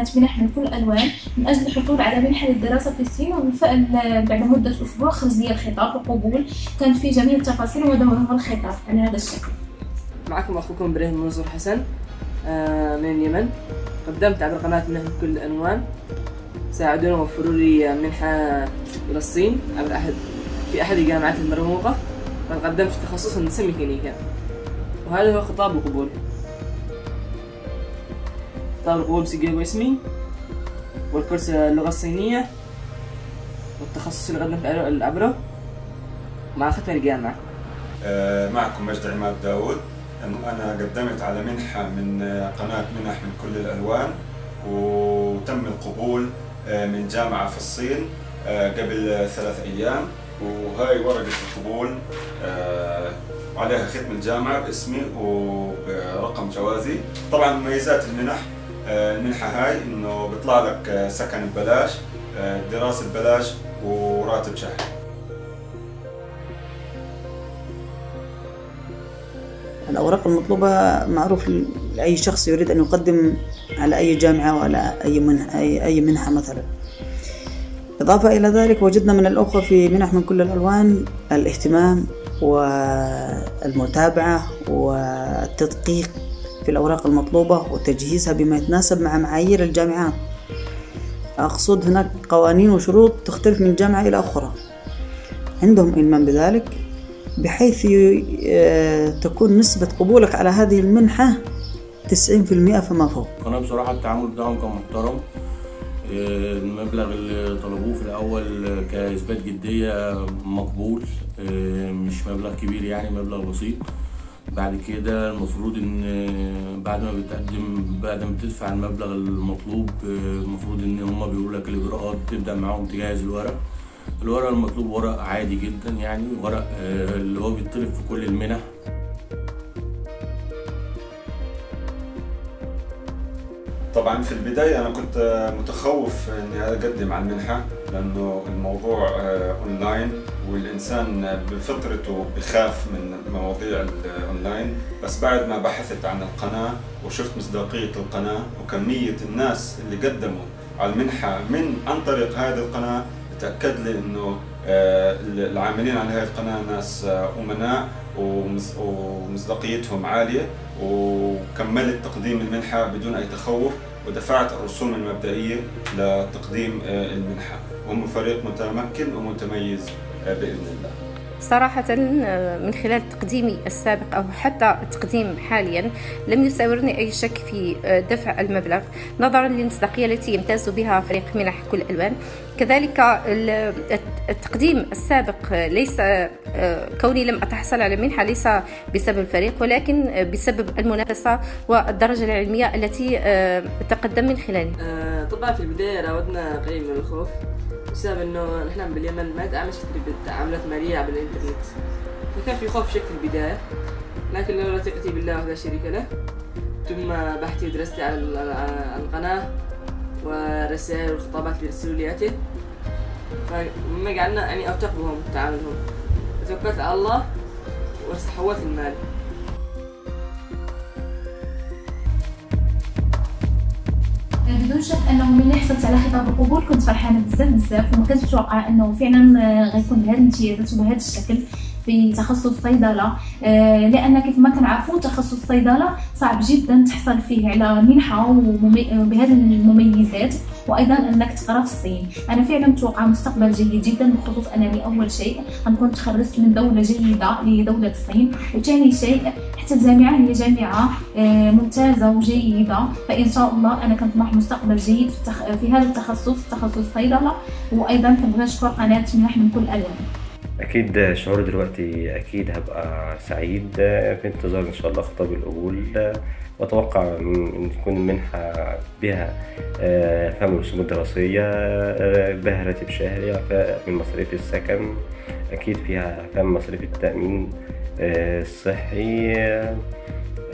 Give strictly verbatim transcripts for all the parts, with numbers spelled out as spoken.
البنات منح من كل الألوان من أجل الحصول على منحة للدراسة في الصين، وبالفعل بعد مدة أسبوع خرج لي الخطاب وقبول كان فيه جميع التفاصيل ومدونه الخطاب على هذا الشكل. معكم أخوكم إبراهيم منصور حسن من اليمن. قدمت عبر قناة منح من كل الألوان، ساعدوني ووفروا لي منحة إلى الصين عبر أحد في أحد الجامعات المرموقة، فقدمت في تخصص هندسة ميكانيكا، وهذا هو خطاب القبول. خطاب القبول سجلوا اسمي والكورس اللغة الصينية والتخصص اللي قدمت عبره مع ختم الجامعة. معكم مجد عماد داوود. أنا قدمت على منحة من قناة منح من كل الألوان، وتم القبول من جامعة في الصين قبل ثلاث أيام، وهاي ورقة القبول عليها ختم الجامعة باسمي وبرقم جوازي. طبعا مميزات المنح المنحة هاي إنه بيطلع لك سكن ببلاش، دراسة ببلاش، وراتب شهري. الأوراق المطلوبة معروف لأي شخص يريد أن يقدم على أي جامعة وعلى أي منحة, أي منحة مثلا. إضافة إلى ذلك وجدنا من الأخوة في منح من كل الألوان الاهتمام والمتابعة والتدقيق في الأوراق المطلوبة وتجهيزها بما يتناسب مع معايير الجامعات. أقصد هناك قوانين وشروط تختلف من جامعة إلى أخرى، عندهم إلمام بذلك بحيث تكون نسبة قبولك على هذه المنحة تسعين بالمئة فما فوق. أنا بصراحة التعامل بتاعهم كان محترم، المبلغ اللي طلبوه في الأول كإثبات جدية مقبول، مش مبلغ كبير يعني، مبلغ بسيط. بعد كده المفروض إن بعد ما بتقدم بعد ما بتدفع المبلغ المطلوب المفروض إن هما بيقولوا لك الإجراءات تبدأ معاهم تجهز الورق. الورق المطلوب ورق عادي جدا يعني، ورق اللي هو بيطلب في كل المنح. طبعا في البداية أنا كنت متخوف إني أقدم على المنحة، لأنه الموضوع أونلاين والإنسان بفطرته بخاف من مواضيع الأونلاين، بس بعد ما بحثت عن القناة وشفت مصداقية القناة وكمية الناس اللي قدموا على المنحة من عن طريق هذه القناة، تأكد لي إنه العاملين على هذه القناة ناس أمناء ومصداقيتهم عالية، وكملت تقديم المنحة بدون أي تخوف، ودفعت الرسوم المبدئية لتقديم المنحة، وهم فريق متمكن ومتميز بإذن الله. صراحة من خلال تقديمي السابق أو حتى التقديم حاليا لم يساورني أي شك في دفع المبلغ، نظرا للمصداقية التي يمتاز بها فريق منح كل الألوان. كذلك التقديم السابق، ليس كوني لم أتحصل على منحة ليس بسبب الفريق، ولكن بسبب المنافسة والدرجة العلمية التي تقدم من خلالها. طبعا في البداية راودنا قليل من الخوف بسبب انه نحن باليمن ما تعاملش بالتعاملات الماليه على الانترنت، فكان في خوف شك في البدايه، لكن لولا ثقتي بالله وحده لا شريك له ثم بحثي ودراستي على القناه والرسائل والخطابات اللي رسلوا لي اياها، فما جعلنا يعني اثق بهم تعاملهم، توكلت على الله وتحولت المال. بدون شك انه ملي حصلت على خطاب القبول كنت فرحانه بزاف بزاف، وما كنتش متوقعه انه فعلا غيكون بهذه الامتيازات وبهذا الشكل في تخصص الصيدله، لان كيف ما كنعرفوا تخصص الصيدله صعب جدا تحصل فيه على منحه بهذه المميزات، وايضا انك تقرا في الصين. انا فعلا متوقعه مستقبل جيد جدا، بخصوص انني اول شيء غنكون تخرجت من دوله جيده لدوله الصين، وثاني شيء حتى الجامعه هي جامعه ممتازه وجيده، فان شاء الله انا كنطمح مستقبل جيد في هذا التخصص، تخصص الصيدله. وايضا كنبغي نشكر قناه منح من كل الألوان. اكيد شعور دلوقتي اكيد هبقى سعيد في انتظار ان شاء الله خطاب القبول، واتوقع ان تكون المنحه بها فهم الرسوم الدراسيه، بها راتب شهري، من مصاريف السكن، اكيد فيها فهم مصاريف التامين الصحي.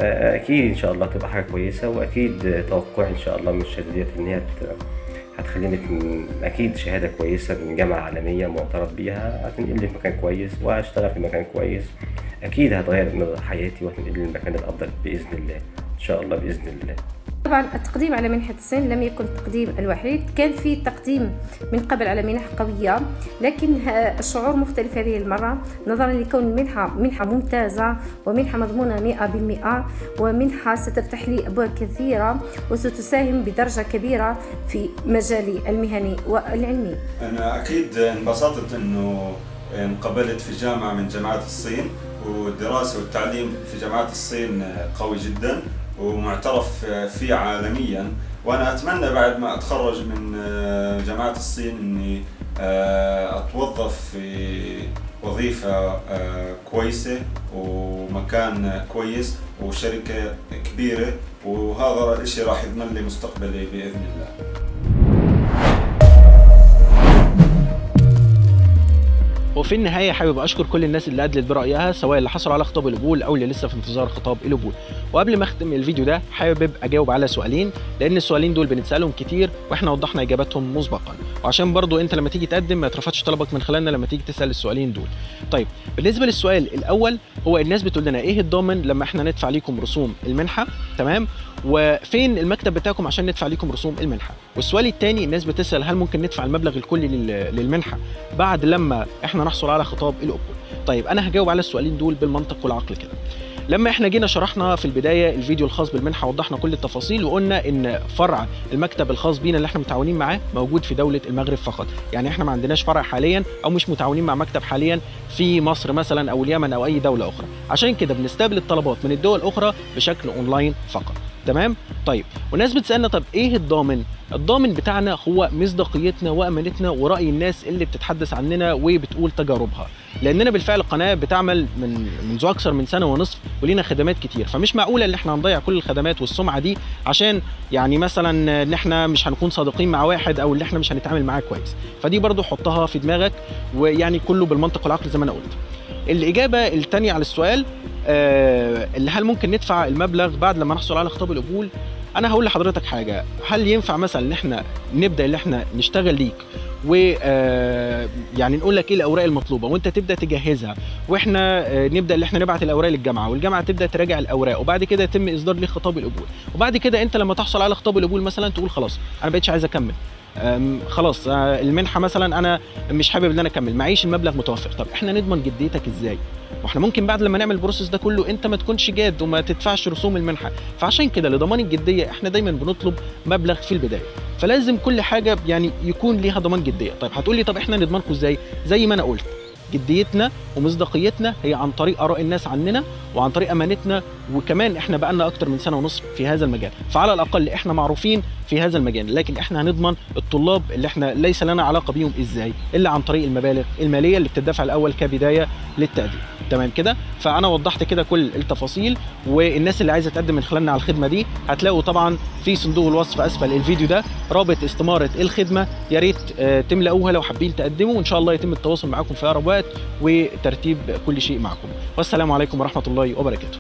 اكيد ان شاء الله تبقى حاجه كويسه، واكيد توقعي ان شاء الله من الشهاده ديت ان هي هتخليني اكيد شهاده كويسه من جامعه عالميه معترف بيها، هتنقلني في مكان كويس وهشتغل في مكان كويس، اكيد هتغير نظرة حياتي وهتنقلني للمكان الافضل باذن الله، ان شاء الله باذن الله. طبعا التقديم على منحة الصين لم يكن التقديم الوحيد، كان في تقديم من قبل على منح قوية، لكن الشعور مختلف هذه المرة نظرا لكون المنحة منحة ممتازة ومنحة مضمونة مئة بالمئة ومنحة ستفتح لي أبواب كثيرة وستساهم بدرجة كبيرة في مجالي المهني والعلمي. أنا أكيد انبسطت أنه انقبلت في جامعة من جامعات الصين، والدراسة والتعليم في جامعات الصين قوي جدا ومعترف فيه عالميا، وانا اتمنى بعد ما اتخرج من جامعة الصين اني اتوظف في وظيفة كويسة ومكان كويس وشركة كبيرة، وهذا الشيء راح يضمن لي مستقبلي باذن الله. وفي النهايه حابب اشكر كل الناس اللي ادلت برايها، سواء اللي حصلوا على خطاب القبول او اللي لسه في انتظار خطاب القبول. وقبل ما اختم الفيديو ده حابب اجاوب على سؤالين، لان السؤالين دول بنتسالهم كتير واحنا وضحنا اجاباتهم مسبقا، وعشان برضو انت لما تيجي تقدم ما ترفضش طلبك من خلالنا لما تيجي تسال السؤالين دول. طيب بالنسبه للسؤال الاول، هو الناس بتقول لنا ايه الضامن لما احنا ندفع ليكم رسوم المنحه، تمام، وفين المكتب بتاعكم عشان ندفع ليكم رسوم المنحه. والسؤال الثاني الناس بتسال هل ممكن ندفع المبلغ الكلي للمنحه بعد لما احنا نحصل على خطاب القبول. طيب انا هجاوب على السؤالين دول بالمنطق والعقل كده. لما احنا جينا شرحنا في البدايه الفيديو الخاص بالمنحه وضحنا كل التفاصيل، وقلنا ان فرع المكتب الخاص بينا اللي احنا متعاونين معاه موجود في دوله المغرب فقط، يعني احنا ما عندناش فرع حاليا او مش متعاونين مع مكتب حاليا في مصر مثلا او اليمن او اي دوله اخرى، عشان كده بنستقبل الطلبات من الدول الاخرى بشكل اونلاين فقط، تمام؟ طيب والناس بتسالنا طب ايه الضامن؟ الضامن بتاعنا هو مصداقيتنا وامانتنا وراي الناس اللي بتتحدث عننا وبتقول تجاربها، لاننا بالفعل القناه بتعمل من منذ اكثر من سنه ونصف ولينا خدمات كتير، فمش معقوله ان احنا هنضيع كل الخدمات والسمعه دي عشان يعني مثلا ان احنا مش هنكون صادقين مع واحد او ان احنا مش هنتعامل معاه كويس، فدي برضو حطها في دماغك، ويعني كله بالمنطق والعقل زي ما انا قلت. الاجابه الثانيه على السؤال أه اللي هل ممكن ندفع المبلغ بعد لما نحصل على خطاب القبول، انا هقول لحضرتك حاجه، هل ينفع مثلا ان احنا نبدا ان احنا نشتغل ليك و يعني نقول لك ايه الاوراق المطلوبه وانت تبدا تجهزها، واحنا نبدا ان احنا نبعت الاوراق للجامعه والجامعه تبدا تراجع الاوراق، وبعد كده يتم اصدار ليك خطاب القبول، وبعد كده انت لما تحصل على خطاب القبول مثلا تقول خلاص انا بقيتش عايز اكمل، خلاص المنحه مثلا انا مش حابب ان انا اكمل، معيش المبلغ متوفر. طب احنا نضمن جديتك ازاي؟ واحنا ممكن بعد لما نعمل البروسيس ده كله انت ما تكونش جاد وما تدفعش رسوم المنحه، فعشان كده لضمان الجديه احنا دايما بنطلب مبلغ في البدايه، فلازم كل حاجه يعني يكون ليها ضمان جديه. طيب هتقول لي طب احنا نضمنكم ازاي؟ زي ما انا قلت، جديتنا ومصداقيتنا هي عن طريق اراء الناس عننا وعن طريق امانتنا، وكمان احنا بقالنا اكتر من سنه ونصف في هذا المجال، فعلى الاقل احنا معروفين في هذا المجال، لكن احنا هنضمن الطلاب اللي احنا ليس لنا علاقه بيهم ازاي؟ الا عن طريق المبالغ الماليه اللي بتدفع الاول كبدايه للتقديم، تمام كده؟ فانا وضحت كده كل التفاصيل، والناس اللي عايزه تقدم من خلالنا على الخدمه دي هتلاقوا طبعا في صندوق الوصف اسفل الفيديو ده رابط استماره الخدمه، يا ريت تملؤوها لو حابين تقدموا، وان شاء الله يتم التواصل معاكم في اقرب وقت وترتيب كل شيء معكم. والسلام عليكم ورحمه الله وبركاته.